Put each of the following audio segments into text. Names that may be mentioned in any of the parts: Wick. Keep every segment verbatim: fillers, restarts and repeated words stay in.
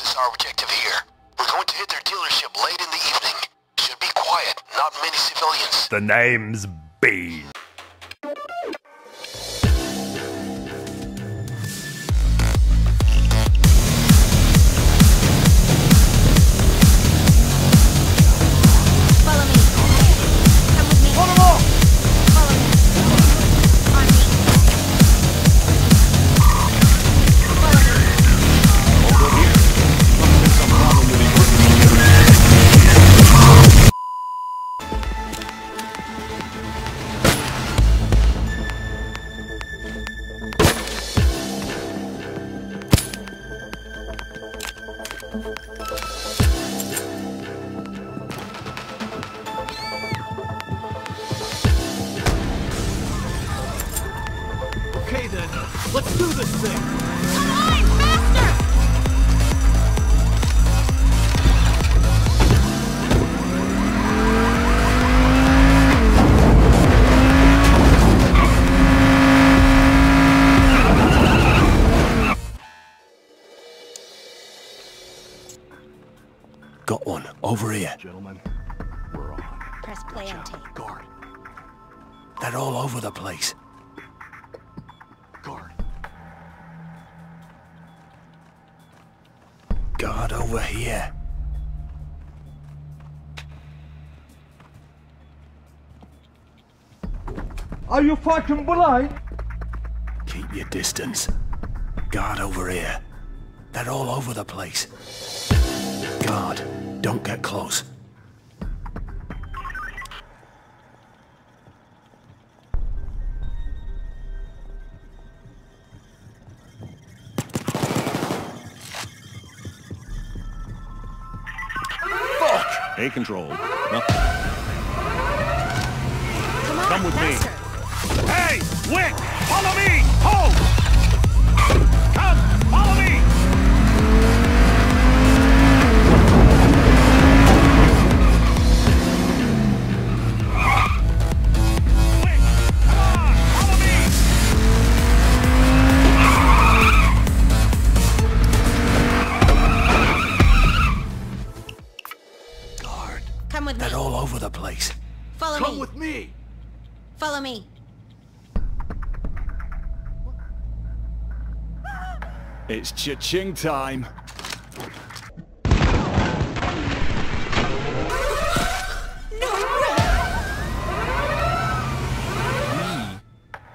This is our objective here. We're going to hit their dealership late in the evening. Should be quiet, not many civilians. The name's Bean. Okay then, let's do this thing! Come on, faster! Got one. Over here. Gentlemen, we're on. Press play on tape. Guard. They're all over the place. Guard. Guard over here. Are you fucking blind? Keep your distance. Guard over here. They're all over the place. Guard, don't get close. Fuck! A control. Nothing. Come on, Come with master. me. Hey, Wick! Follow me! Hold! They're all over the place. Follow me. Come with me. Follow me. It's cha-ching time. No way!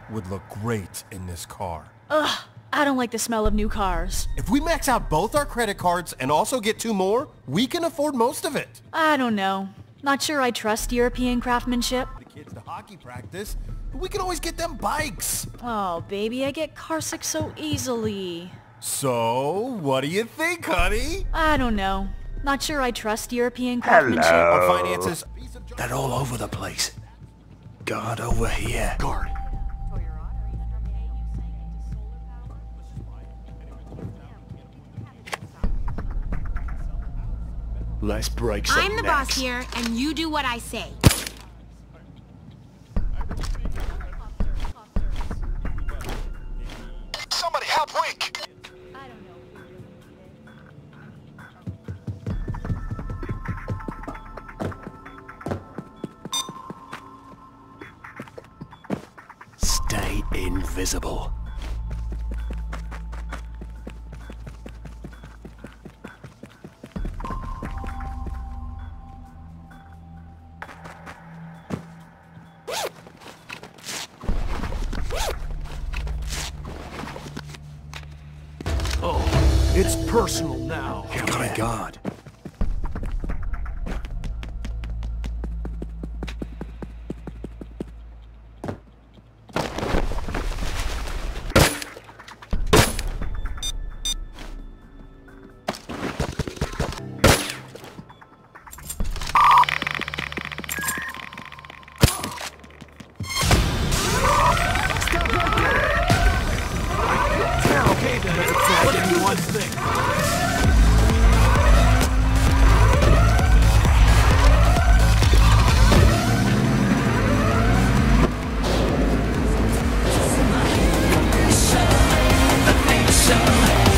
We would look great in this car. Ugh, I don't like the smell of new cars. If we max out both our credit cards and also get two more, we can afford most of it. I don't know. Not sure I trust European craftsmanship. The kids to hockey practice, but we can always get them bikes. Oh, baby, I get car sick so easily. So, what do you think, honey? I don't know. Not sure I trust European craftsmanship. Hello. Our finances. They're all over the place. Guard over here. Guard. Let's break some necks. I'm the boss here, and you do what I say. Somebody help Wick! I don't know. Stay invisible. It's personal now. Oh my God.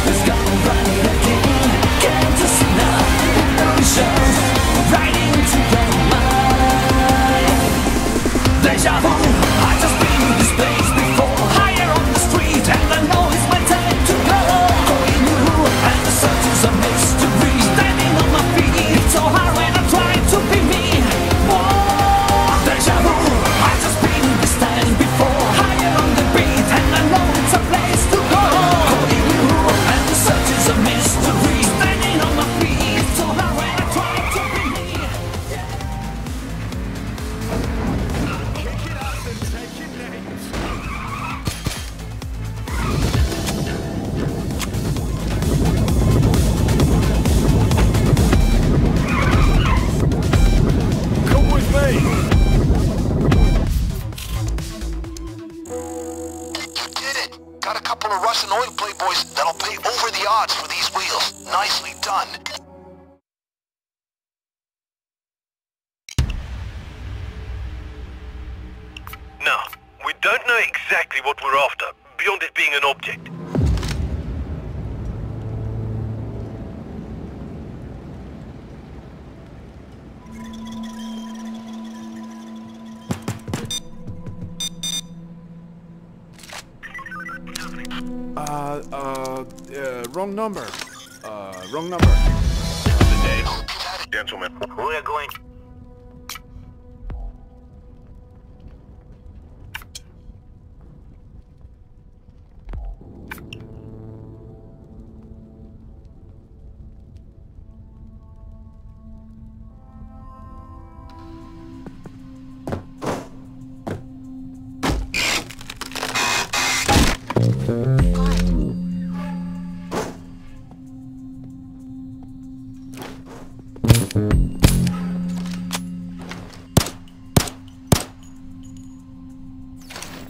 It's gonna run it again. annoying playboys that'll pay over the odds for these wheels. Nicely done. Now, we don't know exactly what we're after, beyond it being an object. Uh, uh, uh, wrong number. Uh, wrong number. Good day, gentlemen. We're going...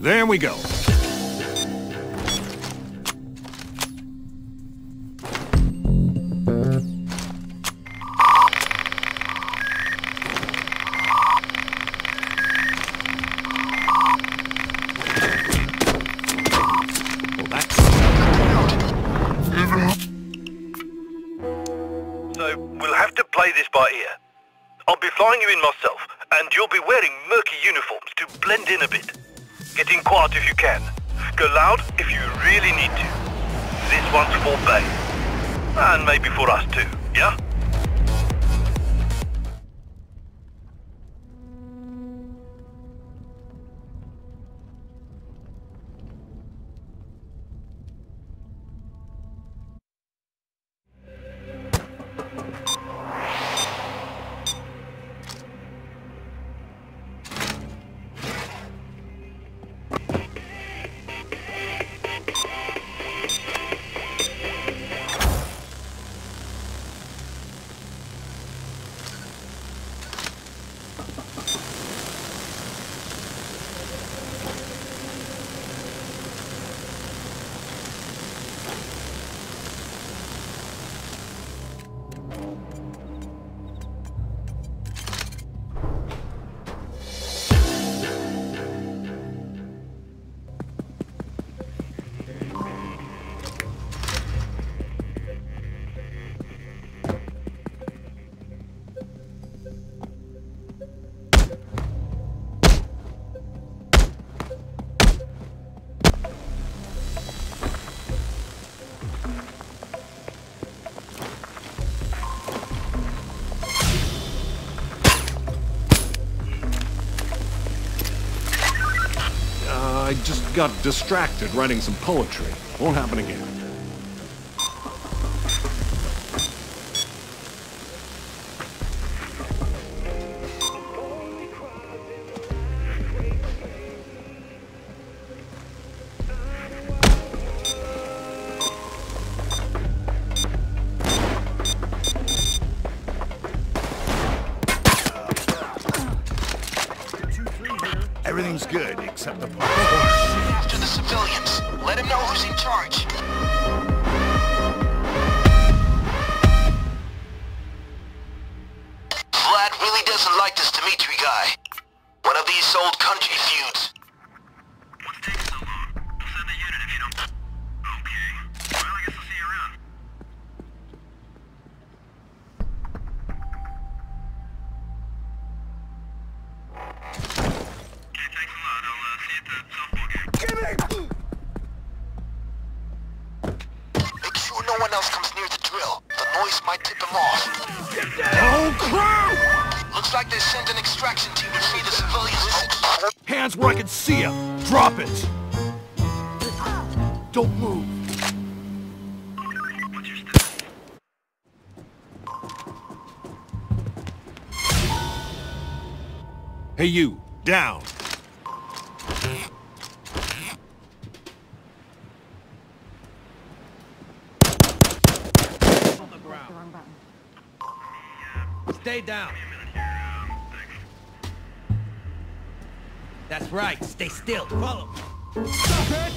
There we go. Got distracted writing some poetry. Won't happen again. Everything's good except the poetry. To the civilians. Let him know who's in charge. Vlad really doesn't like this Dimitri guy. One of these old country feuds. What's taking so long? I'll send a unit if you don't... Okay. Well, I guess I'll see you around. Okay, thanks a lot. I'll uh, see you at the softball game. Make sure no one else comes near the drill. The noise might tip them off. Oh, crap! Looks like they sent an extraction team to free the civilians. Listen. Hands where I can see ya. Drop it. Don't move. Hey, you. Down. Stay down. That's right. Stay still. Follow. Stop it!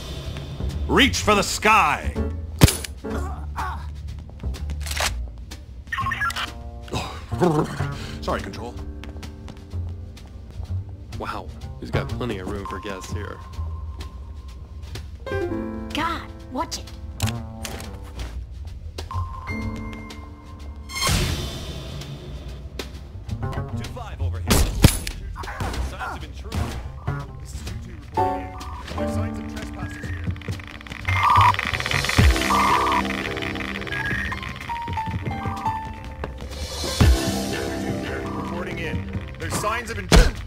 Reach for the sky! Sorry, Control. Wow, he's got plenty of room for guests here. God, watch it! two five over here. Signs of intrusion. This is two two reporting in. There are signs of trespassers here. two two reporting in. There's signs of intrusion.